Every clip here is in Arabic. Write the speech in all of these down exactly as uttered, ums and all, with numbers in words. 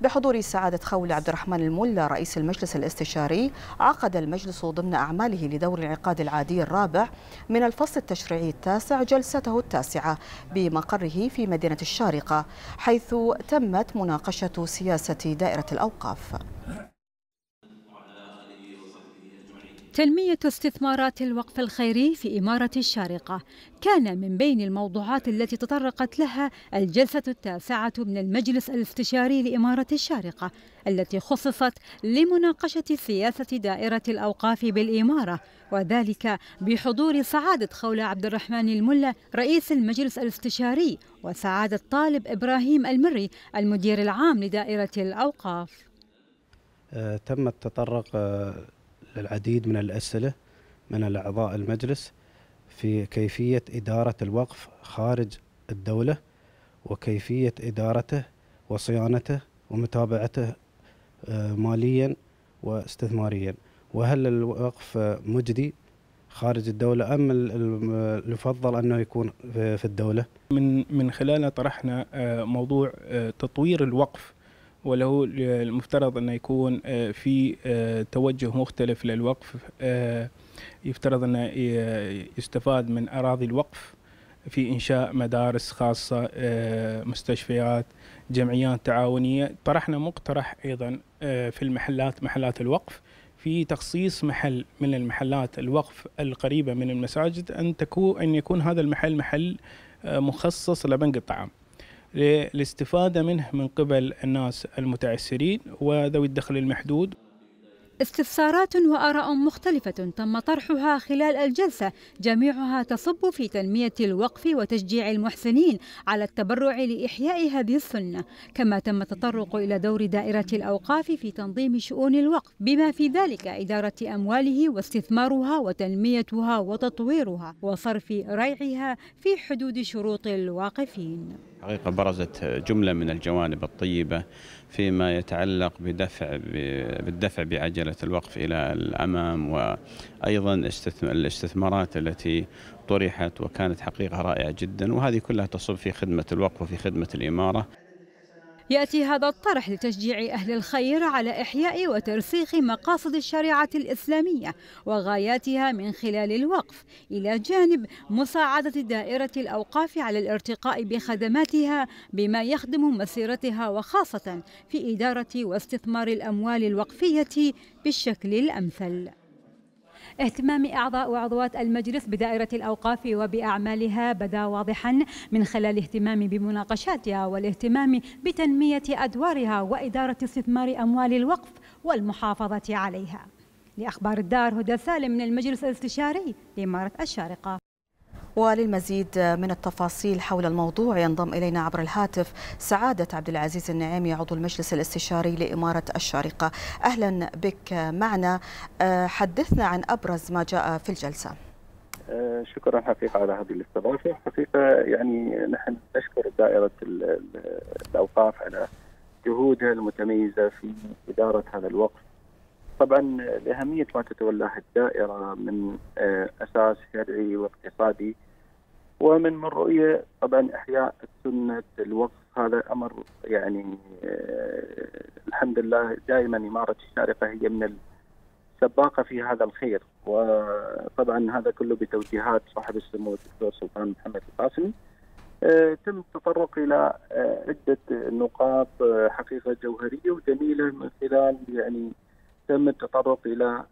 بحضور سعادة خولة عبد الرحمن الملا رئيس المجلس الاستشاري، عقد المجلس ضمن أعماله لدور الانعقاد العادي الرابع من الفصل التشريعي التاسع جلسته التاسعة بمقره في مدينة الشارقة، حيث تمت مناقشة سياسة دائرة الأوقاف. تنمية استثمارات الوقف الخيري في إمارة الشارقة كان من بين الموضوعات التي تطرقت لها الجلسة التاسعة من المجلس الاستشاري لإمارة الشارقة التي خصصت لمناقشة سياسة دائرة الأوقاف بالإمارة، وذلك بحضور سعادة خولة عبد الرحمن الملا رئيس المجلس الاستشاري وسعادة طالب إبراهيم المري المدير العام لدائرة الأوقاف. تم التطرق العديد من الأسئلة من أعضاء المجلس في كيفية إدارة الوقف خارج الدولة وكيفية إدارته وصيانته ومتابعته ماليا واستثماريا، وهل الوقف مجدي خارج الدولة أم يفضل أنه يكون في الدولة. من من خلاله طرحنا موضوع تطوير الوقف، وله المفترض أن يكون في توجه مختلف للوقف، يفترض أن يستفاد من أراضي الوقف في إنشاء مدارس خاصة، مستشفيات، جمعيات تعاونية. طرحنا مقترح أيضا في المحلات، محلات الوقف، في تخصيص محل من المحلات الوقف القريبة من المساجد أن تكون أن يكون هذا المحل محل مخصص لبنك الطعام للاستفادة منه من قبل الناس المتعسرين وذوي الدخل المحدود. استفسارات وآراء مختلفة تم طرحها خلال الجلسة، جميعها تصب في تنمية الوقف وتشجيع المحسنين على التبرع لإحياء هذه السنة، كما تم التطرق إلى دور دائرة الأوقاف في تنظيم شؤون الوقف بما في ذلك إدارة أمواله واستثمارها وتنميتها وتطويرها وصرف ريعها في حدود شروط الواقفين. حقيقة برزت جملة من الجوانب الطيبة فيما يتعلق بدفع بالدفع بعجلة الوقف إلى الأمام، وأيضا الاستثمارات التي طرحت وكانت حقيقة رائعة جدا، وهذه كلها تصب في خدمة الوقف وفي خدمة الإمارة. يأتي هذا الطرح لتشجيع أهل الخير على إحياء وترسيخ مقاصد الشريعة الإسلامية وغاياتها من خلال الوقف، إلى جانب مساعدة دائرة الأوقاف على الارتقاء بخدماتها بما يخدم مسيرتها، وخاصة في إدارة واستثمار الأموال الوقفية بالشكل الأمثل. اهتمام أعضاء وعضوات المجلس بدائرة الأوقاف وبأعمالها بدا واضحا من خلال الاهتمام بمناقشاتها والاهتمام بتنمية أدوارها وإدارة استثمار أموال الوقف والمحافظة عليها. لأخبار الدار، هدى سالم من المجلس الاستشاري لإمارة الشارقة. وللمزيد من التفاصيل حول الموضوع ينضم إلينا عبر الهاتف سعادة عبد العزيز النعيمي عضو المجلس الاستشاري لإمارة الشارقة. أهلا بك معنا، حدثنا عن أبرز ما جاء في الجلسة. شكرا حقيقة على هذه الاستضافة. حقيقة يعني نحن نشكر دائرة الأوقاف على جهودها المتميزة في إدارة هذا الوقف. طبعا لأهمية ما تتولاه الدائرة من أساس شرعي واقتصادي ومن من رؤية طبعا إحياء سنة الوقف، هذا أمر يعني الحمد لله دائما إمارة الشارقة هي من السباقة في هذا الخير، وطبعا هذا كله بتوجيهات صاحب السمو الدكتور سلطان بن محمد القاسمي. تم التطرق إلى عدة نقاط حقيقة جوهرية وجميلة، من خلال يعني تم التطرق إلى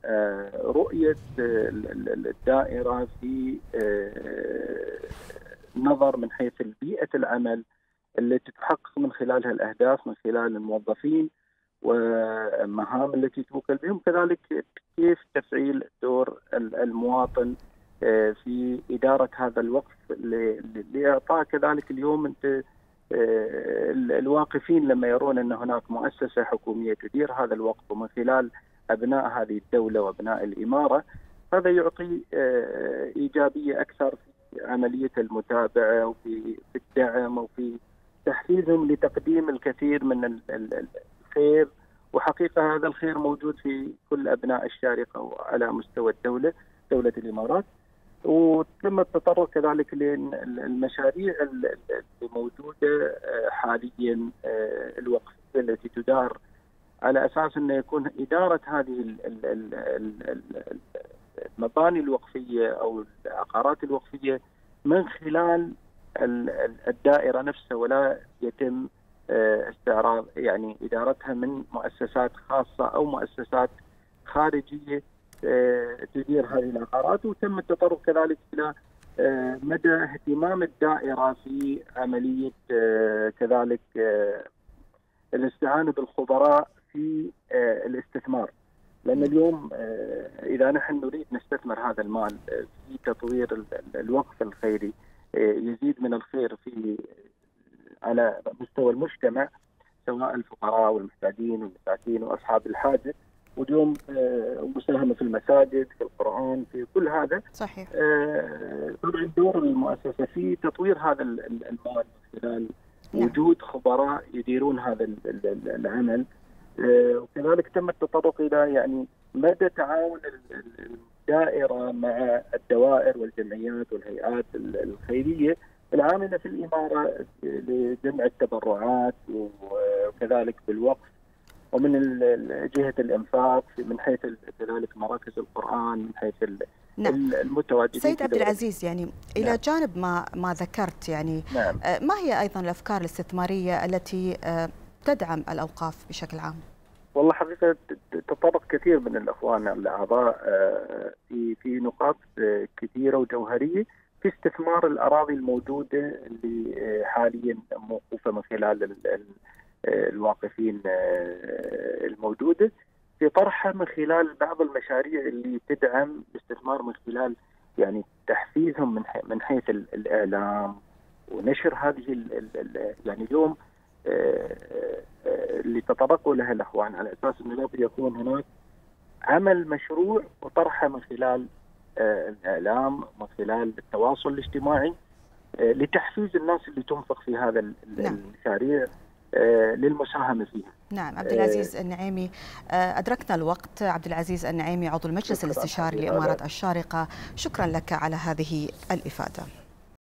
رؤية الدائرة في نظر من حيث بيئة العمل التي تحقق من خلالها الأهداف من خلال الموظفين والمهام التي توكل بهم، كذلك كيف تفعيل دور المواطن في إدارة هذا الوقف لإعطاء. كذلك اليوم أنت الواقفين لما يرون أن هناك مؤسسة حكومية تدير هذا الوقف ومن خلال أبناء هذه الدولة وأبناء الإمارة، هذا يعطي إيجابية أكثر في عملية المتابعة وفي الدعم وفي تحفيزهم لتقديم الكثير من الخير. وحقيقة هذا الخير موجود في كل أبناء الشارقة وعلى مستوى الدولة دولة الإمارات. وتم التطرق كذلك للمشاريع الموجودة حاليا الوقف، الوظيفة التي تدار على أساس أن يكون إدارة هذه المباني الوقفية أو العقارات الوقفية من خلال الدائرة نفسها، ولا يتم استعراض يعني إدارتها من مؤسسات خاصة أو مؤسسات خارجية تدير هذه العقارات. وتم التطرق كذلك إلى مدى اهتمام الدائرة في عملية كذلك الاستعانة بالخبراء في الاستثمار، لأن اليوم إذا نحن نريد نستثمر هذا المال في تطوير الوقف الخيري يزيد من الخير في على مستوى المجتمع، سواء الفقراء والمحتاجين والمساكين وأصحاب الحاجة، واليوم مساهمة في المساجد، في القرآن، في كل هذا. صحيح. طبعا دور المؤسسة في تطوير هذا المال من خلال وجود خبراء يديرون هذا العمل. وكذلك تم التطرق إلى يعني مدى تعاون الدائرة مع الدوائر والجمعيات والهيئات الخيرية العاملة في الإمارة لجمع التبرعات، وكذلك بالوقف، ومن جهة الإنفاق من حيث كذلك مراكز القرآن، من حيث نعم. المتواجدين. سيد عبد العزيز، يعني نعم. إلى جانب ما ما ذكرت، يعني نعم. ما هي أيضا الأفكار الاستثمارية التي تدعم الأوقاف بشكل عام؟ والله حقيقة تطرق كثير من الأخوان الأعضاء في في نقاط كثيرة وجوهرية في استثمار الأراضي الموجودة اللي حاليا موقوفة من خلال الواقفين الموجودة، في طرحها من خلال بعض المشاريع اللي تدعم الاستثمار من خلال يعني تحفيزهم من من حيث الإعلام ونشر هذه ال ال يعني اليوم اللي تطرقوا لها الأخوان على أساس أنه لابد يكون هناك عمل مشروع وطرحه من خلال الإعلام، من خلال التواصل الاجتماعي، لتحفيز الناس اللي تنفق في هذا المشاريع للمساهمة فيها. نعم. عبد العزيز النعيمي، أدركنا الوقت. عبد العزيز النعيمي عضو المجلس الاستشاري لإمارة الشارقة، شكرا لك على هذه الإفادة.